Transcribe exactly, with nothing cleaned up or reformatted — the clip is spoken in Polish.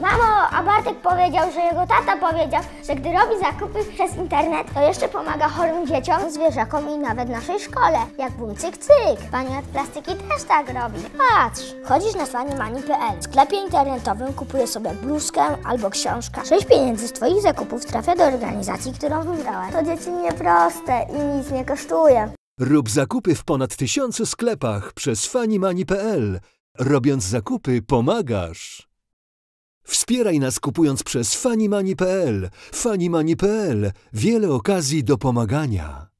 Mamo, a Bartek powiedział, że jego tata powiedział, że gdy robi zakupy przez internet, to jeszcze pomaga chorym dzieciom, zwierzakom i nawet naszej szkole. Jak bum cyk cyk. Pani od plastyki też tak robi. Patrz, chodzisz na Fani Mani kropka p l. W sklepie internetowym kupuje sobie bluzkę albo książkę. Część pieniędzy z Twoich zakupów trafia do organizacji, którą wybrała. To dzieci nieproste i nic nie kosztuje. Rób zakupy w ponad tysiącu sklepach przez Fani Mani kropka p l. Robiąc zakupy, pomagasz. Wspieraj nas kupując przez Fani Mani kropka p l. Fani Mani kropka p l. Wiele okazji do pomagania.